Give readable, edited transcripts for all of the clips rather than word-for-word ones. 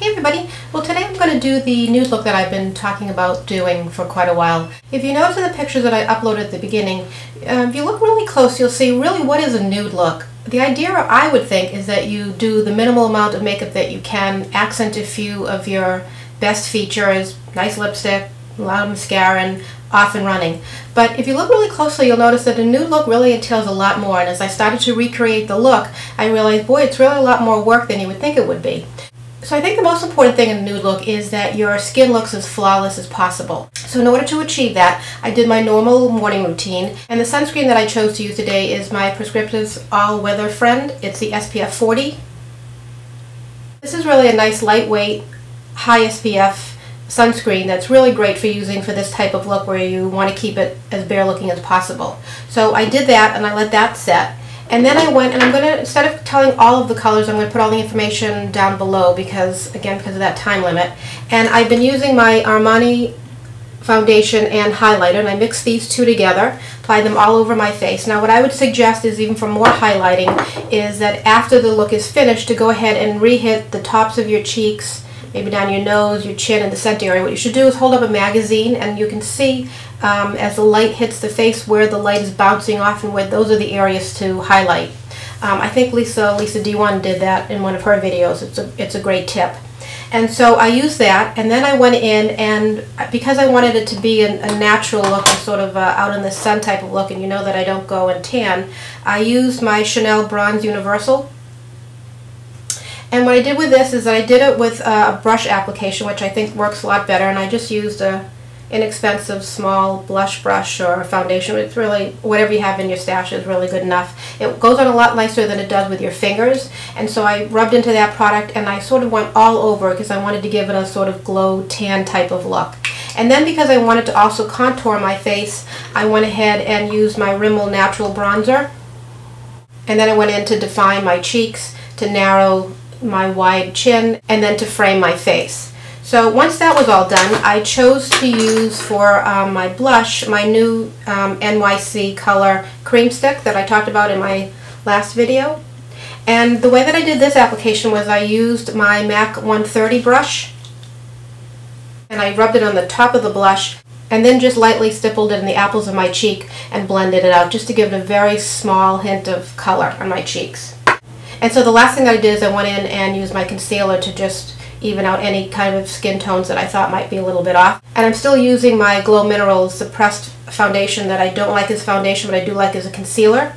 Hey everybody! Well, today I'm going to do the nude look that I've been talking about doing for quite a while. If you notice in the pictures that I uploaded at the beginning, if you look really close, you'll see really what is a nude look. The idea, I would think, is that you do the minimal amount of makeup that you can, accent a few of your best features, nice lipstick, a lot of mascara, and off and running. But if you look really closely, you'll notice that a nude look really entails a lot more, and as I started to recreate the look, I realized, boy, it's really a lot more work than you would think it would be. So I think the most important thing in a nude look is that your skin looks as flawless as possible. So in order to achieve that, I did my normal morning routine, and the sunscreen that I chose to use today is my Prescriptives All-Weather Friend. It's the SPF 40. This is really a nice, lightweight, high SPF sunscreen that's really great for using for this type of look where you want to keep it as bare looking as possible. So I did that, and I let that set. And then I went, and I'm going to, instead of telling all of the colors, I'm going to put all the information down below because, again, because of that time limit. And I've been using my Armani foundation and highlighter, and I mixed these two together, applied them all over my face. Now, what I would suggest is, even for more highlighting, is that after the look is finished, to go ahead and re-hit the tops of your cheeks, maybe down your nose, your chin, and the scent area. What you should do is hold up a magazine, and you can see as the light hits the face where the light is bouncing off, and where those are the areas to highlight. I think Lisa D1 did that in one of her videos. It's a great tip. And so I used that, and then I went in, and because I wanted it to be a natural look, sort of out in the sun type of look, and you know that I don't go and tan, I used my Chanel Bronze Universal. And what I did with this is that I did it with a brush application, which I think works a lot better, and I just used an inexpensive small blush brush or foundation. It's really, whatever you have in your stash is really good enough. It goes on a lot nicer than it does with your fingers, and so I rubbed into that product, and I sort of went all over because I wanted to give it a sort of glow tan type of look. And then, because I wanted to also contour my face, I went ahead and used my Rimmel Natural Bronzer, and then I went in to define my cheeks, to narrow my wide chin, and then to frame my face. So once that was all done, I chose to use for my blush my new NYC Color cream stick that I talked about in my last video. And the way that I did this application was I used my MAC 130 brush, and I rubbed it on the top of the blush, and then just lightly stippled it in the apples of my cheek and blended it out just to give it a very small hint of color on my cheeks. And so the last thing that I did is I went in and used my concealer to just even out any kind of skin tones that I thought might be a little bit off. And I'm still using my Glominerals Suppressed Foundation that I don't like as foundation, but I do like as a concealer.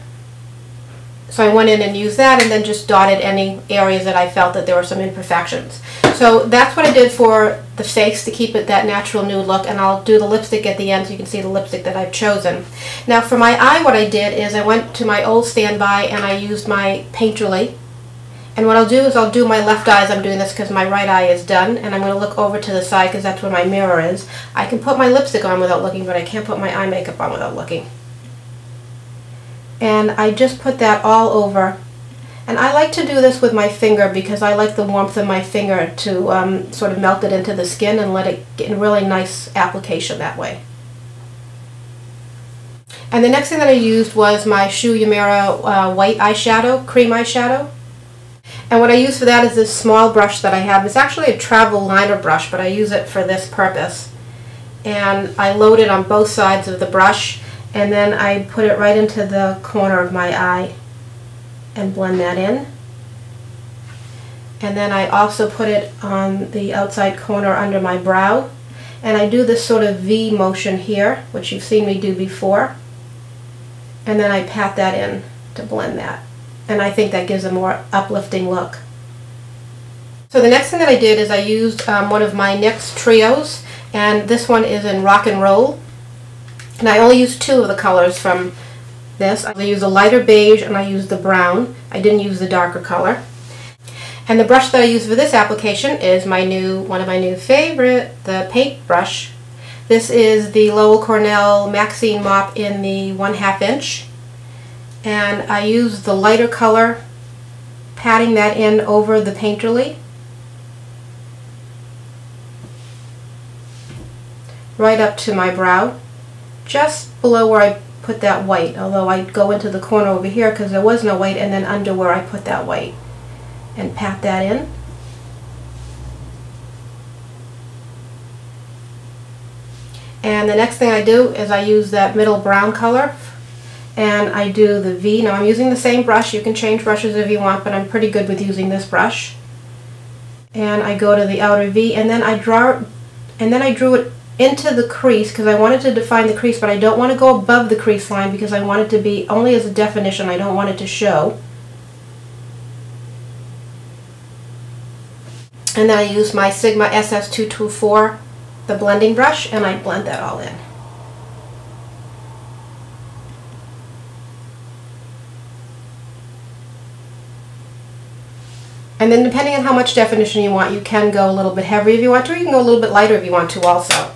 So I went in and used that, and then just dotted any areas that I felt that there were some imperfections. So that's what I did for the face to keep it that natural nude look, and I'll do the lipstick at the end so you can see the lipstick that I've chosen. Now for my eye, what I did is I went to my old standby, and I used my Painterly. And what I'll do is I'll do my left eye, as I'm doing this because my right eye is done, and I'm going to look over to the side because that's where my mirror is. I can put my lipstick on without looking, but I can't put my eye makeup on without looking. And I just put that all over, and I like to do this with my finger because I like the warmth of my finger to sort of melt it into the skin and let it get a really nice application that way. And the next thing that I used was my Shu Uemura white eyeshadow, cream eyeshadow. And what I use for that is this small brush that I have. It's actually a travel liner brush, but I use it for this purpose. And I load it on both sides of the brush, and then I put it right into the corner of my eye and blend that in. And then I also put it on the outside corner under my brow, and I do this sort of V motion here, which you've seen me do before, and then I pat that in to blend that, and I think that gives a more uplifting look. So the next thing that I did is I used one of my NYX Trios, and this one is in Rock and Roll. And I only used two of the colors from this. I used a lighter beige, and I used the brown. I didn't use the darker color. And the brush that I use for this application is my new, one of my new favorite, the paint brush. This is the Lowell Cornell Maxine Mop in the 1/2 inch. And I use the lighter color, patting that in over the Painterly, right up to my brow, just below where I put that white, although I go into the corner over here because there was no white, and then under where I put that white, and pat that in. And the next thing I do is I use that middle brown color and I do the V. Now I'm using the same brush. You can change brushes if you want, but I'm pretty good with using this brush. And I go to the outer V, and then I drew it into the crease because I wanted to define the crease, but I don't want to go above the crease line because I want it to be only as a definition. I don't want it to show. And then I use my Sigma SS224, the blending brush, and I blend that all in. And then depending on how much definition you want, you can go a little bit heavier if you want to, or you can go a little bit lighter if you want to also.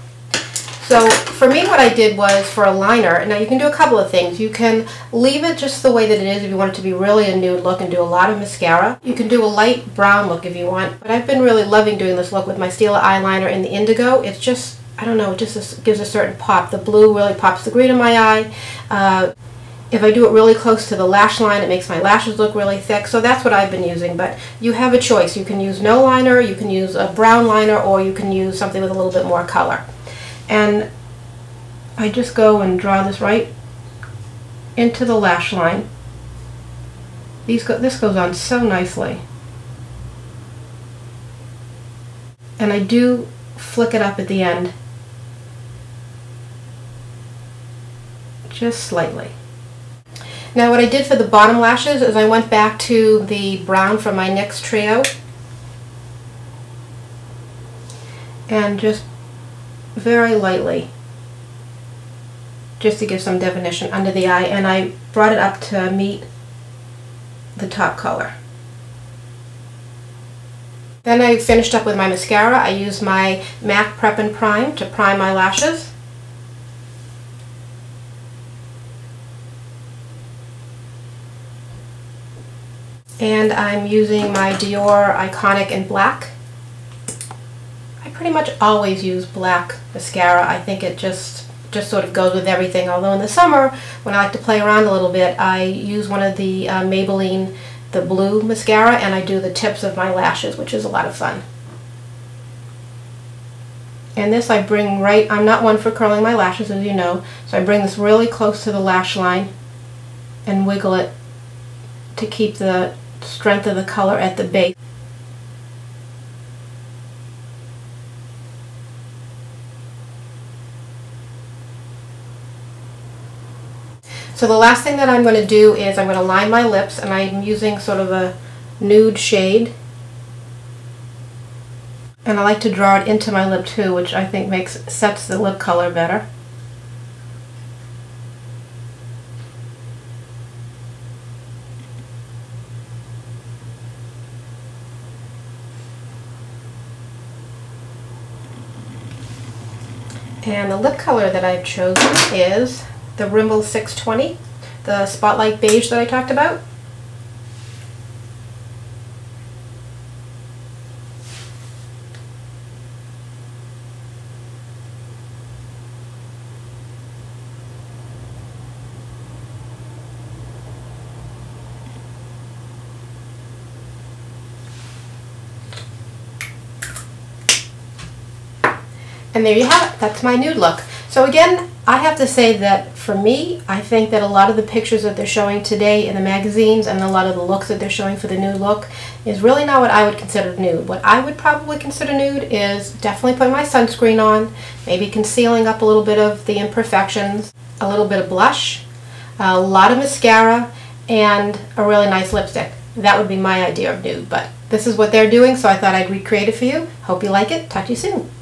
So for me, what I did was for a liner, now you can do a couple of things. You can leave it just the way that it is if you want it to be really a nude look and do a lot of mascara. You can do a light brown look if you want, but I've been really loving doing this look with my Stila eyeliner in the indigo. It's just, I don't know, it just gives a certain pop. The blue really pops the green in my eye. If I do it really close to the lash line, it makes my lashes look really thick, so that's what I've been using, but you have a choice. You can use no liner, you can use a brown liner, or you can use something with a little bit more color. And I just go and draw this right into the lash line. This goes on so nicely. And I do flick it up at the end, just slightly. Now what I did for the bottom lashes is I went back to the brown from my NYX trio and just very lightly, just to give some definition under the eye, and I brought it up to meet the top color. Then I finished up with my mascara. I used my MAC Prep and Prime to prime my lashes. And I'm using my Dior Iconic in black. I pretty much always use black mascara. I think it just sort of goes with everything, although in the summer, when I like to play around a little bit, I use one of the Maybelline, the blue mascara, and I do the tips of my lashes, which is a lot of fun. And this I bring right, I'm not one for curling my lashes, as you know, so I bring this really close to the lash line and wiggle it to keep the strength of the color at the base. So the last thing that I'm going to do is I'm going to line my lips, and I'm using sort of a nude shade, and I like to draw it into my lip too, which I think sets the lip color better. And the lip color that I've chosen is the Rimmel 620, the Spotlight Beige that I talked about. And there you have it. That's my nude look. So again, I have to say that for me, I think that a lot of the pictures that they're showing today in the magazines and a lot of the looks that they're showing for the nude look is really not what I would consider nude. What I would probably consider nude is definitely putting my sunscreen on, maybe concealing up a little bit of the imperfections, a little bit of blush, a lot of mascara, and a really nice lipstick. That would be my idea of nude, but this is what they're doing, so I thought I'd recreate it for you. Hope you like it. Talk to you soon.